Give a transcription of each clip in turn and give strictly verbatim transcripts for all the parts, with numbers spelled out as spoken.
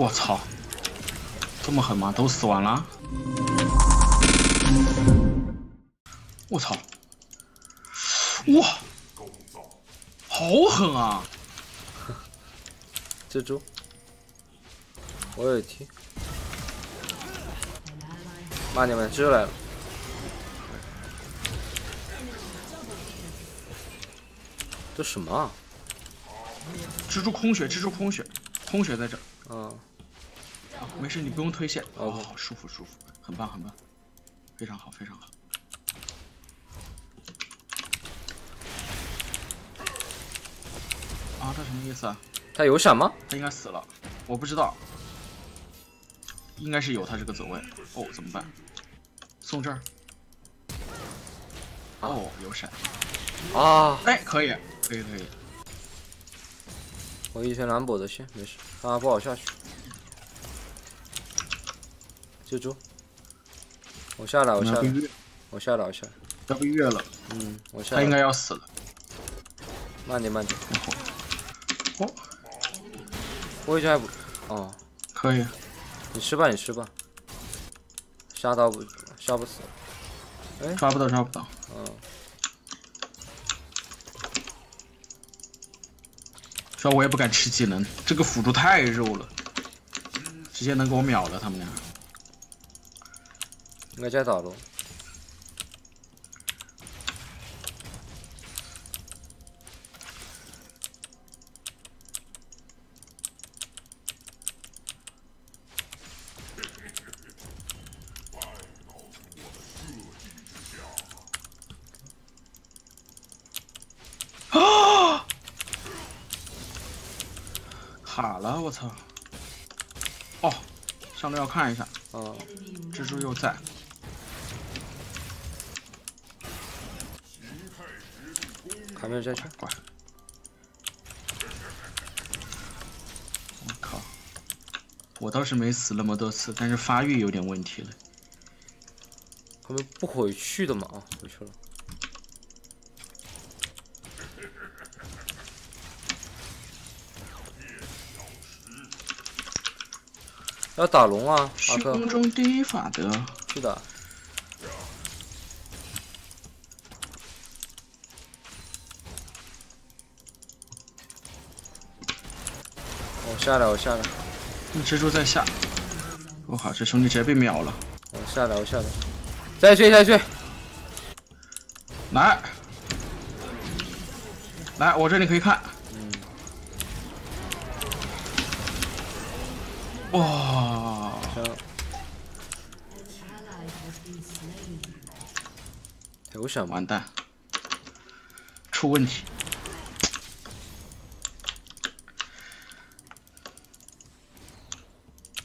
我操，这么狠吗？都死完了？我操！哇，好狠啊！蜘蛛，我有一踢。骂你们，蜘蛛来了。 这什么、啊？蜘蛛空血，蜘蛛空血，空血在这儿。嗯、啊，没事，你不用推线。哦，好舒服，舒服，很棒，很棒，非常好，非常好。啊，他什么意思啊？他有闪吗？他应该死了，我不知道，应该是有他这个走位。哦，怎么办？送这儿。啊、哦，有闪。 啊！哎，可以，可以，可以。我一拳蓝补的线，没事，他、啊、不好下去。蜘蛛，我下来，我下来，我下来，我下来。要被越了，嗯，我下来。他应该要死了。慢点，慢点。哦，我一拳还补，哦，可以。你吃吧，你吃吧。下刀不，下不死。哎，抓不到，抓不到。嗯、哦。 主要我也不敢吃技能，这个辅助太肉了，直接能给我秒了他们俩。应该加导龙。啊！ 卡了，我操！哦，上路要看一下。哦、嗯，蜘蛛又在。卡没有在圈，管。我靠！我倒是没死那么多次，但是发育有点问题了。他们不回去的嘛？啊，回去了。 要打龙啊！虚空中第一法则。是的。我下来，我下来。那蜘蛛在下。我靠，这兄弟直接被秒了。我下来，我下来。再去，再去。来，来，我这里可以看。 哇！有闪，完蛋，出问题。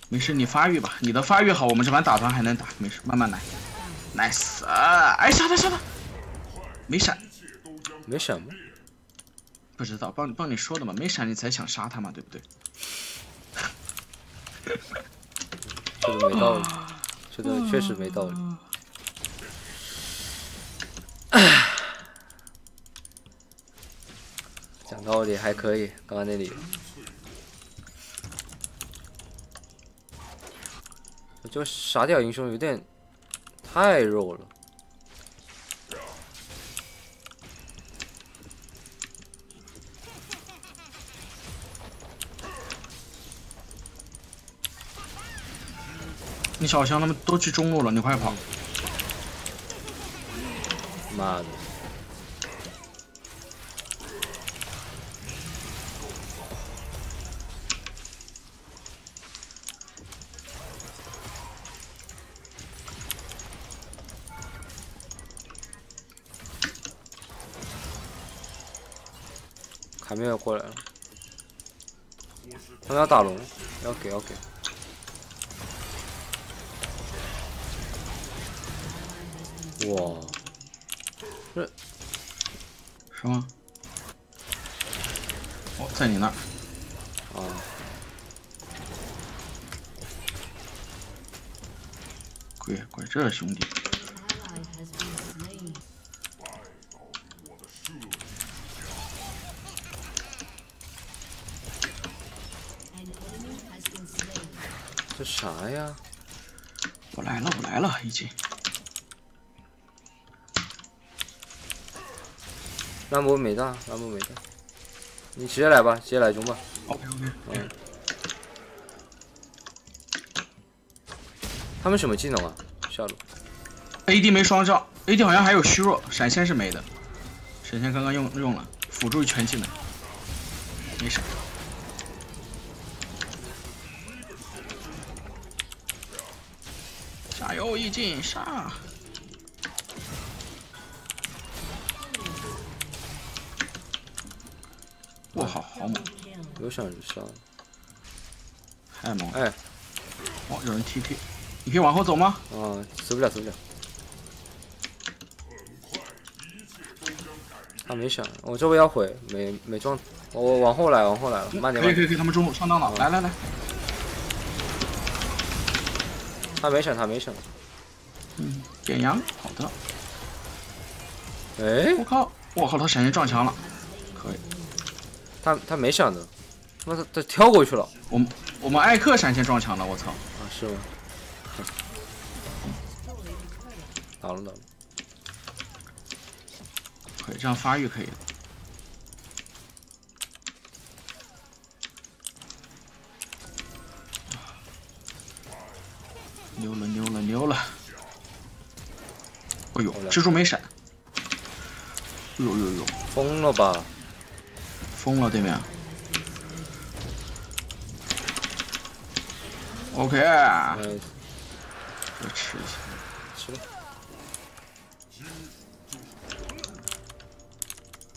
没事，你发育吧，你的发育好，我们这盘打团还能打，没事，慢慢来。nice， 哎，杀他杀他，没闪，没闪吗？不知道，帮你帮你说的嘛，没闪你才想杀他嘛，对不对？ 这个没道理，这个确实没道理。讲道理还可以，刚刚那里。我觉得傻屌英雄有点太肉了。 你小香他们都去中路了，你快跑！妈的！卡妙也过来了，他们要打龙，要给要给。 哇，这什么？哦，在你那儿。啊。鬼鬼这兄弟。啥呀？我来了，我来了，已经。兰博没大，兰博没大，你直接来吧，直接来中吧。OK OK。嗯。他们什么技能啊？下路。A D 没双照 ，A D 好像还有虚弱，闪现是没的。闪现刚刚用用了，辅助全技能，没事。 加油，一进杀！哇，好好猛！有闪就杀了，太猛！哎，哇，有人 T P， 你可以往后走吗？啊，死不了，死不了。他没闪，我这边要毁，没没撞。我往后来，往后来了，慢点。可以可以可以，他们中路上当了，来来来。 他没闪，他没闪。嗯，点羊，好的。哎，我靠！我靠，他闪现撞墙了，可以。他他没闪的，他妈他跳过去了。我们我们艾克闪现撞墙了，我操！啊，是吗？倒了倒了。可以这样发育，可以。 牛了牛了牛了！哎呦，蜘蛛没闪！哎呦呦呦，疯了吧？疯了对面。OK， 我吃一下，吃吧。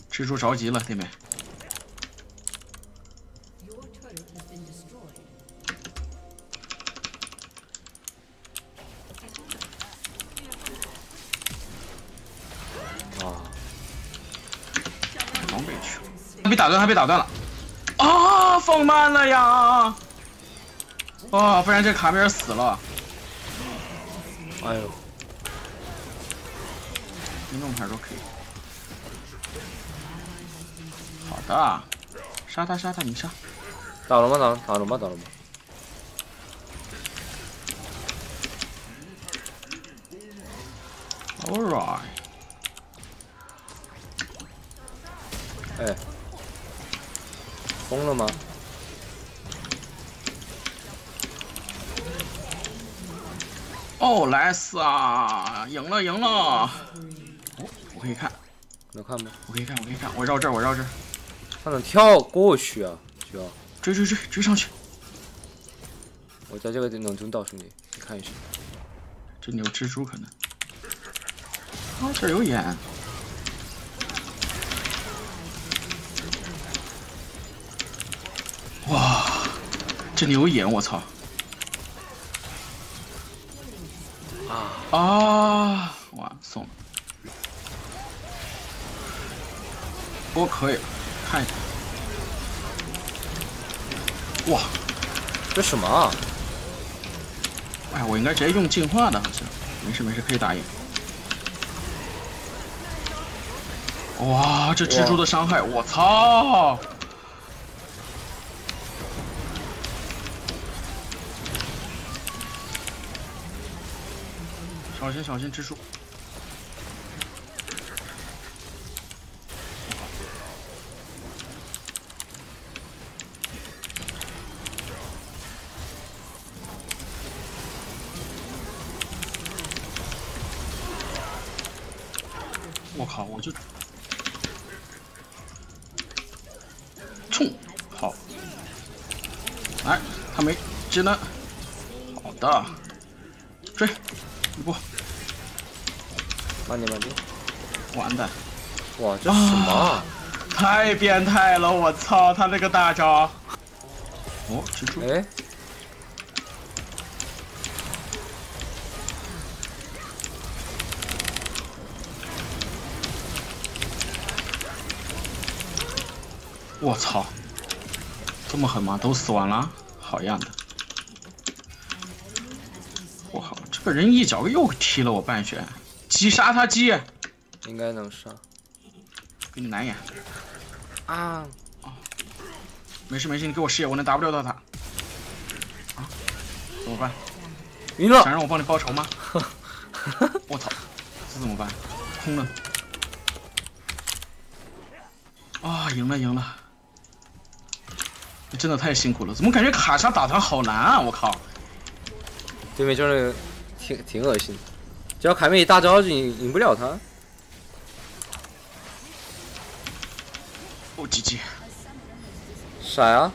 蜘蛛着急了对面。 打断，他被打断了，啊，放慢了呀！啊，不然这卡米尔死了。哎呦，你弄牌都可以。好的，杀他杀他，你杀。打龙吧打龙，打龙吧打龙吧。All right。哎。 疯了吗？哦，莱斯啊，赢了赢了！哦，我可以看，能看吗？我可以看，我可以看，我绕这儿，我绕这儿。他能跳过去啊？需要追追追追上去！我在这个能蹲到，兄弟，你看一下。这里有蜘蛛可能。啊，这儿有眼。 哇，这里有眼，我操！啊啊！哇，送了！我可以看一下。哇，这什么啊？哎，我应该直接用进化的，好像。没事没事，可以打野。哇，这蜘蛛的伤害，我操！ 小心小心蜘蛛！我靠，我就冲！好，来，他没技能，好的，追一波。 慢点，慢点！完蛋！哇，这什么、啊？太变态了！我操，他那个大招！哦，蜘蛛！哎，我操！这么狠吗？都死完了？好样的！我靠，这个人一脚又踢了我半血。 击杀他击，应该能杀。给你蓝眼。啊！哦，没事没事，你给我视野，我能打不了到他。啊！哦，办？娱乐想让我帮你报仇吗？我操，这怎么办？空了。啊、哦，赢了赢了！真的太辛苦了，怎么感觉卡莎打团好难啊！我靠，对面就是挺挺恶心的，只要凯妹一大招就赢赢不了他。哦，G G。傻呀、啊！